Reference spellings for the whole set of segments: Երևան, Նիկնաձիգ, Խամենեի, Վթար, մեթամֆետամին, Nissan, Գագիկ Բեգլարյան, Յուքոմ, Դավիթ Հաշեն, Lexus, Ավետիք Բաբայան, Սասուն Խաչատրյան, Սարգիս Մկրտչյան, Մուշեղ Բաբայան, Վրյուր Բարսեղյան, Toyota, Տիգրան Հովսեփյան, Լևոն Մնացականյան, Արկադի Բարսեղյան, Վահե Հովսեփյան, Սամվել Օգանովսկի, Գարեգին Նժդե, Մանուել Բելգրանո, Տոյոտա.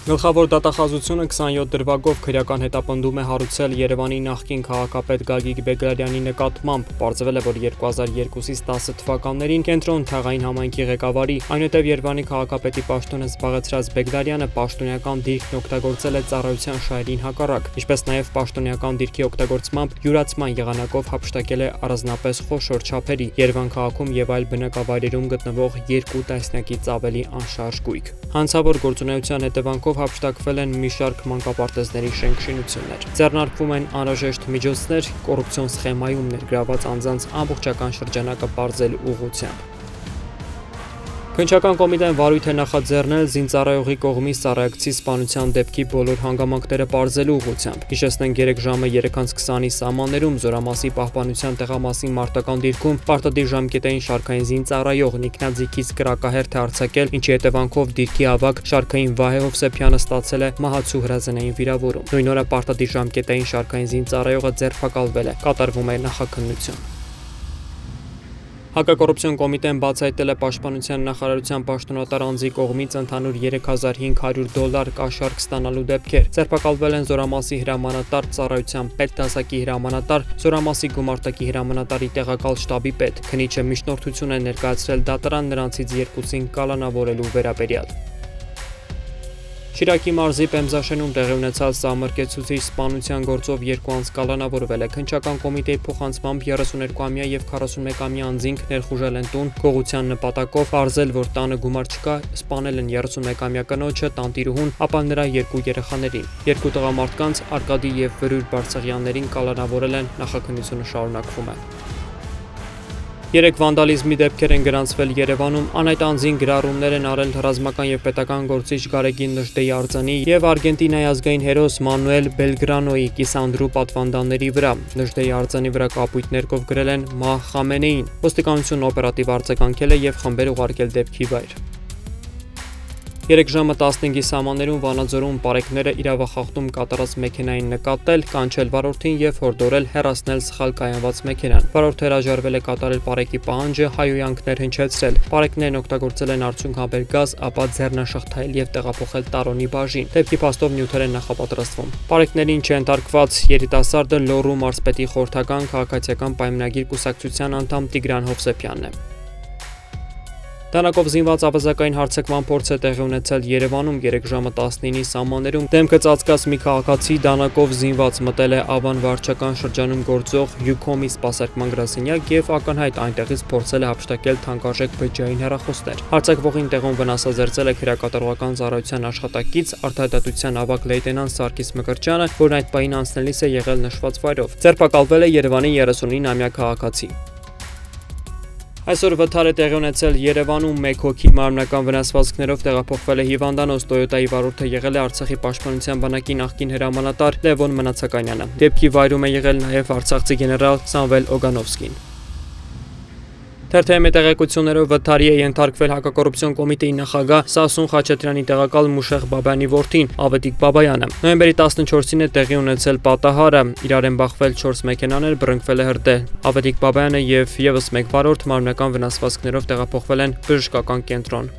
Գլխավոր դատախազությունը 27 դրվագով քրեական հետապնդում է հարուցել Երևանի նախկին քաղաքապետ Գագիկ Բեգլարյանի նկատմամբ։ Պարզվել է, որ 2002-ից 10 թվականներին Կենտրոն թաղային համայնքի ղեկավարի, այնուհետև Երևանի քաղաքապետի պաշտոնը զբաղեցրած Բեգլարյանը պաշտոնական դիրքն օգտագործել է ծառայության շահերին հակառակ, ինչպես նաև պաշտոնական դիրքի օգտագործմամբ յուրացման եղանակով հափշտակել է առանձնապես խոշոր չափերի Երևան քաղաքում եւ այլ բնակավայրերում գտնվող 2 տասնյակից ավելի անշարժ գույք։ Հանցավոր գործունեության հետևանքով հափշտակվել են մի շարք մանկապարտեզների շենք-շինություններ։ Ձեռնարկվում են անհրաժեշտ միջոցներ կոռուպցիոն սխեմայում ներգրավված անձանց ամբողջական շրջանակը բարձել ուղղությամբ։ Քննչական կոմիտեն վարույթ է նախաձեռնել զինծառայողի կողմից սառայակցի սպանության դեպքի բոլոր հանգամանքները բարձելու ուղղությամբ։ Հիշեցնենք 3 ժամը 3:20-ի սահմաններում Զորամասի պահպանության տեղամասի մարտական դիրքում պարտադիր ժամկետային շարքային զինծառայող Նիկնաձիգից կրակահերթ է արձակել, ինչի հետևանքով դիրքի ավագ շարքային Վահե Հովսեփյանը ստացել է մահացու հրազենային վիրավորում։ Նույն օրը պարտադիր ժամկետային շարքային զինծառայողը ձերբակալվել է, կատարվում է նախաքննություն։ Հակակոռուպցիոն կոմիտեն բացահայտել է պաշտպանության նախարարության պաշտոնատար անձի կողմից ընդհանուր $3500 կաշառք ստանալու դեպքեր։ Ձերբակալվել են Զորամասի հրամանատար, ծառայության պետ, դասակի հրամանատար, Զորամասի գումարտակի հրամանատարի տեղակալ շտաբի պետ։ Քնիչը միջնորդություն է ներկայացրել դատարան նրանցից 2-ին կալանավորելու վերաբերյալ։ Շիրակի մարզի Պեմզաշենում տեղի ունեցած սահմռկեցուցիչ սպանության գործով 2 անձ կալանավորվել է։ Քննչական կոմիտեի փոխանցմամբ 32-ամյա և 41-ամյա անձինք ներխուժել են տուն գողության նպատակով, արզել, որ տանը գումար չկա, սպանել են 31-ամյա կնոջը, տանտիրուհուն, ապա նրա 2 երեխաներին։ 2 տղամարդկանց, Արկադի և Վրյուր Բարսեղյաններին կալանավորել են, նախաքննությունը շարունակվում է։ 3 վանդալիզմի դեպքեր են գրանցվել Երևանում, անհայտ անձին գրառումներ են արել ռազմական և պետական գործիչ Գարեգին Նժդեի արձանի և Արգենտինայի ազգային հերոս Մանուել Բելգրանոյի Կիսանդրու պատվանդանների վրա։ Նժդեի արձանի վրա կապույտ ներկով գրել են «Մահ Խամենեին»։ Ոստիկանությունն օպերատիվ արձագանքել է և խմբեր ուղարկել դեպքի վայր։ 3 ժամը 15-ի սահմաններում Վանաձորում պարեկները իրավախախտում կատարած մեքենային նկատել, կանչել վարորդին և հորդորել հեռացնել սխալ կայանված մեքենան։ Վարորդը հրաժարվել է կատարել պարեկի պահանջը, հայհոյանքներ հնչեցրել։ Պարեկներն օգտագործել են արդյունքաբեր գազ, ապա ձեռնաշխտայել և տեղափոխել Տարոնի բաժին։ Դեպքի փաստով նյութեր են նախապատրաստվում։ Պարեկներին չենթարկված երիտասարդը Լոռու մարզպետի խորհրդական քաղաքացիական պայմանագիր կուսակցության անդամ Տիգրան Հովսեփյանն է։ Դանակով զինված ավազակային հարձակման փորձ է տեղի ունեցել Երևանում 3 ժամը 19-ի սահմաններում դեմքը ծածկած մի քաղաքացի դանակով զինված մտել է Ավան վարչական շրջանում գործող Յուքոմի սպասարկման գրասենյակ և ակնհայտ այնտեղից փորձել է հափշտակել թանկարժեք բջջային հեռախոսներ։ Հարձակվողին տեղում վնասազերծել է քրեակատարողական ծառայության աշխատակից արտահայտատության ավագ լեյտենանտ Սարգիս Մկրտչյանը, որն այդ պահին անցնելիս է եղել նշված վայրով։ Ձերբակալվել է Երևանի 39-ամյա քաղաքացի։ Այսօր Վթար է տեղի ունեցել Երևանում, 1 հոգի մարմնական վնասվածքներով տեղափոխվել է հիվանդանոց։ Տոյոտայի վարորդը եղել է Արցախի պաշտպանության բանակի նախկին հրամանատար Լևոն Մնացականյանը։ Դեպքի վայրում է եղել նաև արցախցի գեներալ Սամվել Օգանովսկին։ Թերթի տեղեկություններով վթարի է ենթարկվել հակակոռուպցիոն կոմիտեի նախագահ Սասուն Խաչատրյանի տեղակալ Մուշեղ Բաբայանի որդին Ավետիք Բաբայանը։ Նոյեմբերի 14-ին է տեղի ունեցել պատահարը։ Իրար են բախվել 4 մեքենաներ, բռնկվել է հրդեհ։ Ավետիք Բաբայանը և ևս 1 վարորդ մարմնական վնասվածքներով տեղափոխվել են բժշկական կենտրոն։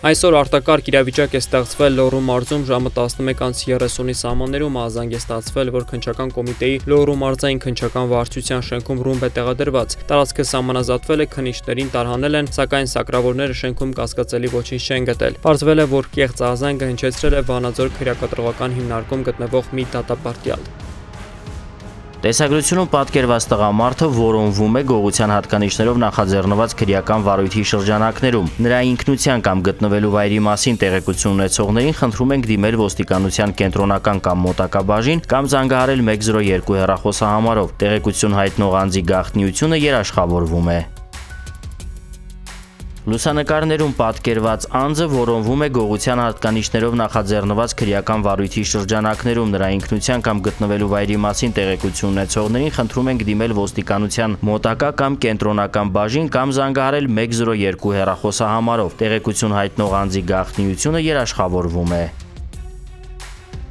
Այսօր արտակարգ իրավիճակ է ստեղծվել Լոռու մարզում ժամը 11:30-ի սահմաններում ազանգ է ստացվել, որ քննչական կոմիտեի Լոռու մարզային քննչական վարչության շենքում ռումբ է տեղադրված։ Տարածքը սահմանազատվել է, քննիչներին տարհանել են, սակայն սակրավորները շենքում կասկածելի ոչինչ չեն գտել։ Պարզվել է, որ կեղծ ազանգը հնչեցրել է Վանաձոր քրեակատարողական հիմնարկում գտնվող մի դատապարտյալ։ Տեսագրությունում պատկերված տղամարդը որոնվում է գողության հատկանիշներով նախաձեռնված քրեական վարույթի շրջանակներում։ Նրա ինքնության կամ գտնվելու վայրի մասին տեղեկություն ունեցողներին խնդրում ենք դիմել ոստիկանության կենտրոնական կամ մոտակա բաժին կամ զանգահարել 102 հեռախոսահամարով։ Տեղեկություն հայտնող անձի գաղտնիությունը երաշխավորվում է։ Լուսանկարներում պատկերված անձը որոնվում է գողության հատկանիշներով նախաձեռնված քրեական վարույթի շրջանակներում։ Նրա ինքնության կամ գտնվելու վայրի մասին տեղեկություն ունեցողներին խնդրում ենք դիմել ոստիկանության մոտակա կամ կենտրոնական բաժին կամ զանգահարել 102 հեռախոսահամարով։ Տեղեկություն հայտնող անձի գաղտնիությունը երաշխավորվում է։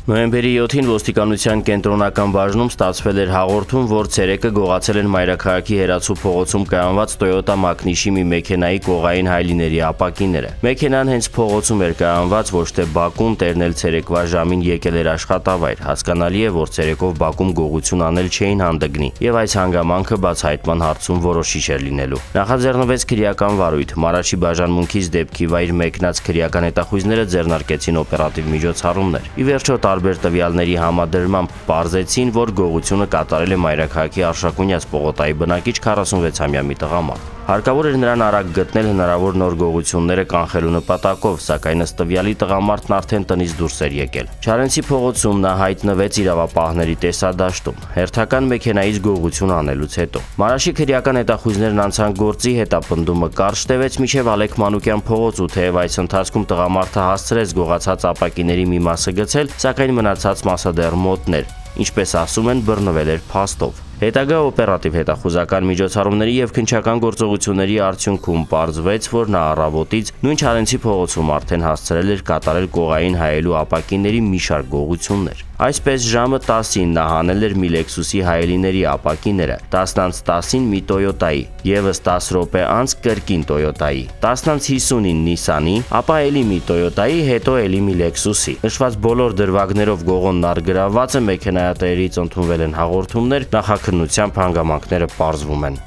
Նոյեմբերի 7-ին ոստիկանության կենտրոնական բաժնում ստացվել էր հաղորդում, որ ցերեկը գողացել են Մայրաքաղաքի Հերացու փողոցում կայանված Տոյոտա մակնիշի մի մեքենայի կողային հայլիների ապակիները։ Մեքենան հենց փողոցում էր կայանված, ոչ թե Բաքուն, տերնել ցերեկվա ժամին եկել էր աշխատավայր։ Հասկանալի է, որ ցերեկով Բաքուն գողություն անել չէին հանդգնի, եւ այս հանգամանքը բացահայտման հարցում որոշիչ էր լինելու։ Նախաձեռնվեց քրեական վարույթ, Մարաչի բաժանմունքից դեպքի վայր մեկնած քրեական հետախույզները ձեռնարկեցին օպերատիվ միջոցառումներ։ Ի վերջո տարբեր տվյալների համադրմամբ պարզեցին, որ գողությունը կատարել է Մայրաքաղաքի Արշակունյաց պողոտայի բնակիչ 46-ամյա մի տղամարդ։ Հարկավոր էր նրան արագ գտնել հնարավոր նոր գողությունները կանխելու նպատակով, սակայն ըստ տվյալի տղամարդն արդեն տնից դուրս էր եկել։ Չարենցի փողոցում նա հայտնվեց իրավապահների տեսադաշտում, հերթական մեքենայից գողություն անելուց հետո։ Մարաշի քրեական հետախույզներն անցան գործի, հետապնդումը կարճ տևեց մինչև Ալեք Մանուկյան փողոց, ու թեև այս ընթացքում տղամարդը հասցրեց գողացած ապակիների մի մասը գցել, սակայն մնացած մասը դեռ մոտներ, ինչպես ասում են, բռնվել էր փաստով։ Հետագա օպերատիվ հետախուզական միջոցառումների և քննչական գործողությունների արդյունքում պարզվեց, որ նա առավոտից նույն Չարենցի փողոցում արդեն հասցրել էր կատարել կողային հայելու ապակիների մի շարք գողություններ։ Այսպես ժամը 10-ին նա հանել էր մի Lexus-ի հայելիների ապակիները, 10:10-ին մի Toyota-ի, ևս 10 րոպե անց կրկին Toyota-ի, 10:50-ին Nissan-ի, ապա էլի մի Toyota-ի, հետո էլի մի Lexus-ի։ Նշված բոլոր դրվագներով գողոնն առգրավված է, մեքենայատերից ընդունվել են հաղորդումներ, նախաքննությամբ հանգամանքները պարզվում են։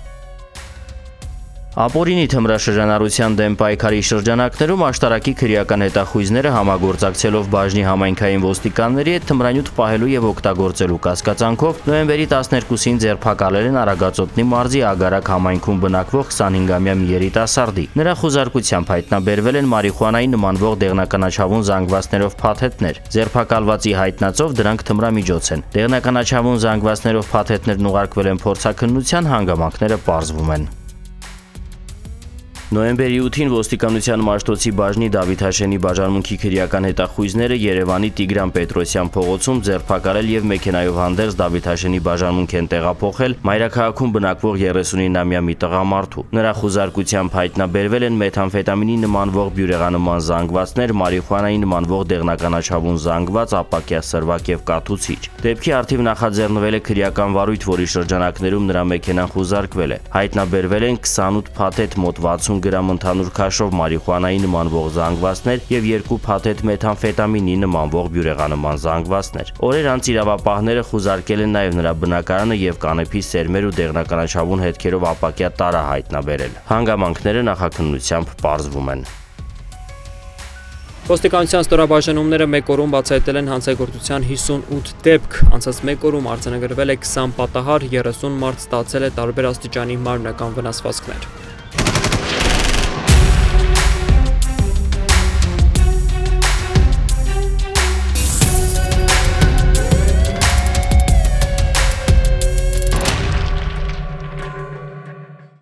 Ապօրինի թմրաշրջանառության դեմ պայքարի շրջանակներում աշտարակի քրեական հետախույզները համագործակցելով բաժնի համայնքային ոստիկանների հետ թմրանյութ պահելու և օգտագործելու կասկածանքով նոյեմբերի 12-ին ձերբակալել են Արագածոտնի մարզի Ագարակ համայնքում բնակվող 25-ամյա մի երիտասարդի։ Նրա խուզարկությամբ հայտնաբերվել են մարիխուանայի նմանվող դեղնականաչավուն զանգվածներով փաթեթներ։ Ձերբակալվածի հայտնածով դրանք թմրամիջոց են։ Դեղնականաչավուն զանգվածներով փաթեթներն ուղարկվել են փորձաքննության, հանգամանքները պարզվում են։ Նոյեմբերի 8-ին ոստիկանության Մաշտոցի բաժնի Դավիթ Հաշենի բաժանմունքի քրեական հետախույզները Երևանի Տիգրան Պետրոսյան փողոցում ձերբակալել և մեքենայով հանդերձ Դավիթ Հաշենի բաժանմունք են տեղափոխել Մայրաքաղաքում բնակվող 39-ամյա մի տղամարդու։ Նրա խուզարկությամբ հայտնաբերվել են մեթամֆետամինի նմանվող բյուրեղանման զանգվածներ, մարիխուանայի նմանվող դեղնականաչավուն զանգված, ապակյա սրվակ և կաթուցիչ։ Դեպքի առթիվ նախաձեռնվել է քրեական վարույթ, որի շրջանակներում նրա մեքենան խուզարկվել է։ Հայտնաբերվել են 28 փաթեթ, մոտ 60 գրամ ընդհանուր քաշով մարիխուանայի նմանվող զանգվածներ և 2 փաթեթ մեթամֆետամինի նմանվող բյուրեղանման զանգվածներ։ Օրեր անց իրավապահները խուզարկել են նաև նրա բնակարանը և կանեփի սերմեր ու դեղնականաչավուն հետքերով ապակյա տարա հայտնաբերել։ Հանգամանքները նախաքննությամբ պարզվում են։ Ոստիկանության ստորաբաժանումները մեկ օրում բացահայտել են հանցագործության 58 դեպք, անցած մեկ օրում արձանագրվել է 20 պատահար, 30 մարդ ստացել է տարբեր աստիճանի մարմնական վնասվածքներ։